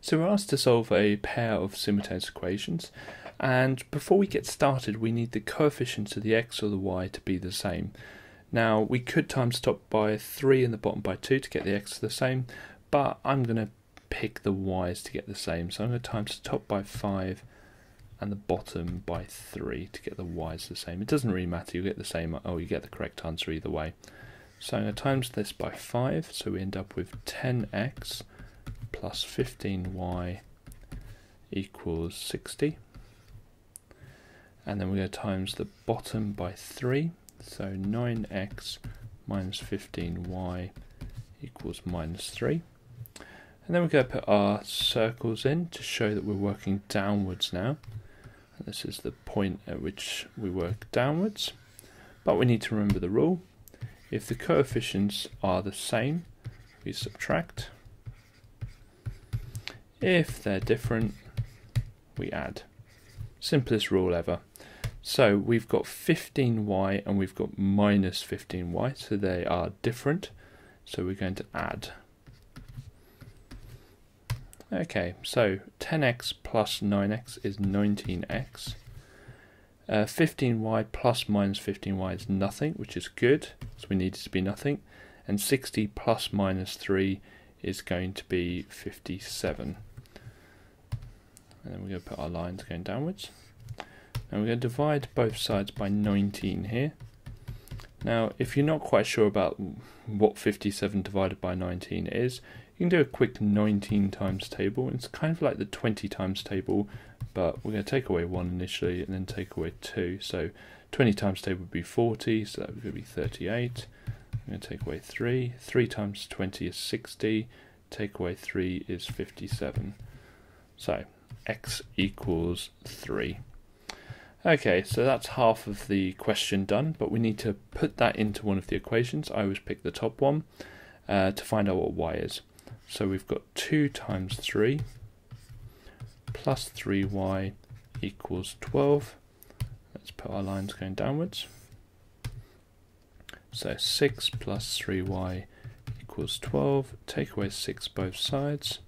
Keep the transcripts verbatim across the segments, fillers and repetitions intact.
So we're asked to solve a pair of simultaneous equations, and before we get started we need the coefficients of the x or the y to be the same. Now we could times top by three and the bottom by two to get the x the same, but I'm going to pick the y's to get the same, so I'm going to times the top by five and the bottom by three to get the y's the same. It doesn't really matter, you get the same, oh you get the correct answer either way. So I'm going to times this by five, so we end up with ten x plus fifteen y equals sixty. And then we're going to times the bottom by three, so nine x minus fifteen y equals minus three. And then we're going to put our circles in to show that we're working downwards now. And this is the point at which we work downwards. But we need to remember the rule. If the coefficients are the same, we subtract. If they're different, we add. Simplest rule ever. So we've got fifteen y and we've got minus fifteen y, so they are different. So we're going to add. Okay, so ten x plus nine x is nineteen x. Uh, fifteen y plus minus fifteen y is nothing, which is good, so we need it to be nothing. And sixty plus minus three is going to be fifty-seven. And then we're going to put our lines going downwards. And we're going to divide both sides by nineteen here. Now, if you're not quite sure about what fifty-seven divided by nineteen is, you can do a quick nineteen times table. It's kind of like the twenty times table, but we're going to take away one initially and then take away two. So twenty times table would be forty, so that would be thirty-eight. I'm going to take away three. three times twenty is sixty. Take away three is fifty-seven. So x equals three. Okay, so that's half of the question done, but we need to put that into one of the equations. I always pick the top one uh, to find out what y is. So we've got two times three plus three y equals twelve. Let's put our lines going downwards. So six plus three y equals twelve. Take away six both sides.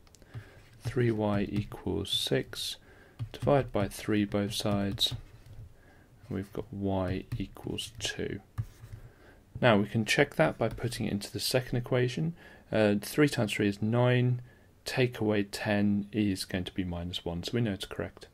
three y equals six. Divide by three both sides. And we've got y equals two. Now we can check that by putting it into the second equation. Uh, three times three is nine, take away ten is going to be minus one, so we know it's correct.